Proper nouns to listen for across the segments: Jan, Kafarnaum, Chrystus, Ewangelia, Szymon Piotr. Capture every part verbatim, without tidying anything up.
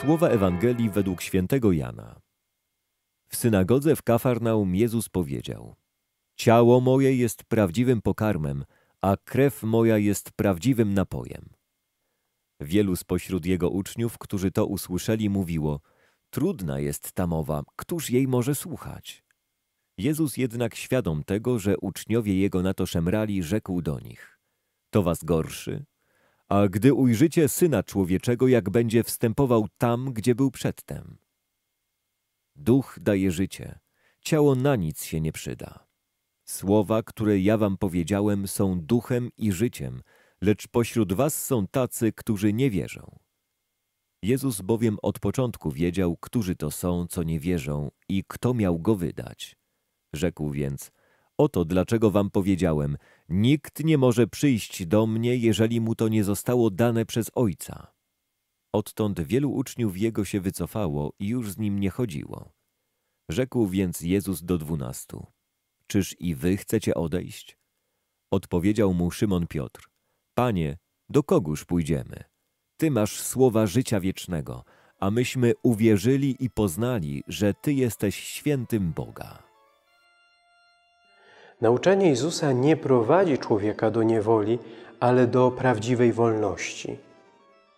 Słowa Ewangelii według świętego Jana. W synagodze w Kafarnaum Jezus powiedział: Ciało moje jest prawdziwym pokarmem, a krew moja jest prawdziwym napojem. Wielu spośród Jego uczniów, którzy to usłyszeli, mówiło: Trudna jest ta mowa, któż jej może słuchać? Jezus jednak, świadom tego, że uczniowie Jego na to szemrali, rzekł do nich: To was gorszy? A gdy ujrzycie Syna Człowieczego, jak będzie wstępował tam, gdzie był przedtem. Duch daje życie, ciało na nic się nie przyda. Słowa, które ja wam powiedziałem, są duchem i życiem, lecz pośród was są tacy, którzy nie wierzą. Jezus bowiem od początku wiedział, którzy to są, co nie wierzą i kto miał go wydać. Rzekł więc: Oto dlaczego wam powiedziałem, nikt nie może przyjść do mnie, jeżeli mu to nie zostało dane przez Ojca. Odtąd wielu uczniów Jego się wycofało i już z Nim nie chodziło. Rzekł więc Jezus do dwunastu: Czyż i wy chcecie odejść? Odpowiedział mu Szymon Piotr: Panie, do kogóż pójdziemy? Ty masz słowa życia wiecznego, a myśmy uwierzyli i poznali, że Ty jesteś świętym Boga. Nauczanie Jezusa nie prowadzi człowieka do niewoli, ale do prawdziwej wolności.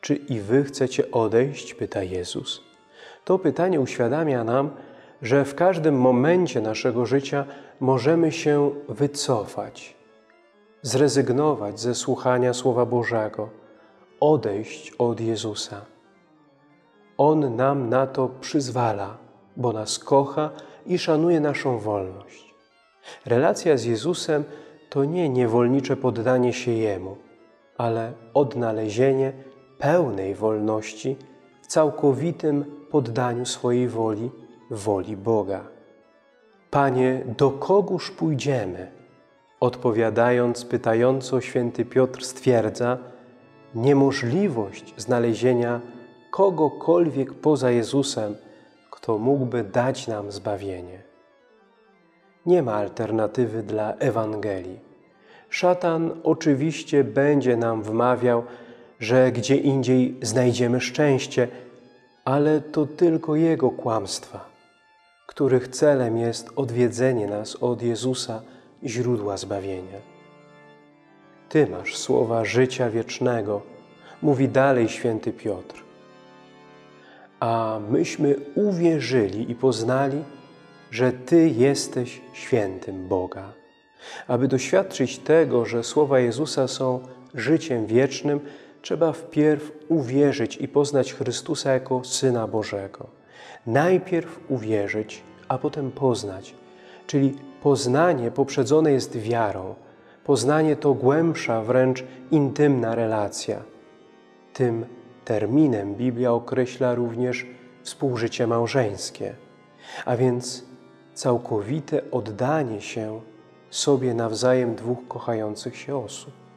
Czy i wy chcecie odejść? Pyta Jezus. To pytanie uświadamia nam, że w każdym momencie naszego życia możemy się wycofać, zrezygnować ze słuchania Słowa Bożego, odejść od Jezusa. On nam na to przyzwala, bo nas kocha i szanuje naszą wolność. Relacja z Jezusem to nie niewolnicze poddanie się Jemu, ale odnalezienie pełnej wolności w całkowitym poddaniu swojej woli, woli Boga. Panie, do kogóż pójdziemy? Odpowiadając pytająco, święty Piotr stwierdza niemożliwość znalezienia kogokolwiek poza Jezusem, kto mógłby dać nam zbawienie. Nie ma alternatywy dla Ewangelii. Szatan oczywiście będzie nam wmawiał, że gdzie indziej znajdziemy szczęście, ale to tylko jego kłamstwa, których celem jest odwiedzenie nas od Jezusa, źródła zbawienia. Ty masz słowa życia wiecznego, mówi dalej święty Piotr. A myśmy uwierzyli i poznali, że Ty jesteś świętym Boga. Aby doświadczyć tego, że słowa Jezusa są życiem wiecznym, trzeba wpierw uwierzyć i poznać Chrystusa jako Syna Bożego. Najpierw uwierzyć, a potem poznać. Czyli poznanie poprzedzone jest wiarą. Poznanie to głębsza, wręcz intymna relacja. Tym terminem Biblia określa również współżycie małżeńskie. A więc całkowite oddanie się sobie nawzajem dwóch kochających się osób.